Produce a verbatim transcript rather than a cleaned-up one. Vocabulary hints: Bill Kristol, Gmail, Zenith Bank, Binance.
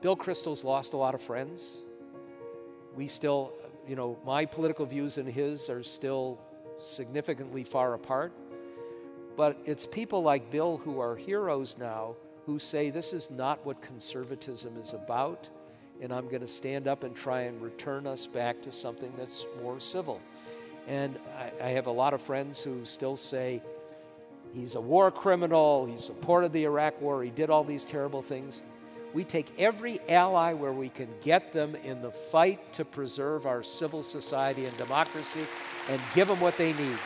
Bill Kristol's lost a lot of friends. We still, you know, my political views and his are still significantly far apart. But it's people like Bill who are heroes now who say this is not what conservatism is about, and I'm going to stand up and try and return us back to something that's more civil. And I, I have a lot of friends who still say, he's a war criminal, he supported the Iraq war, he did all these terrible things. We take every ally where we can get them in the fight to preserve our civil society and democracy and give them what they need.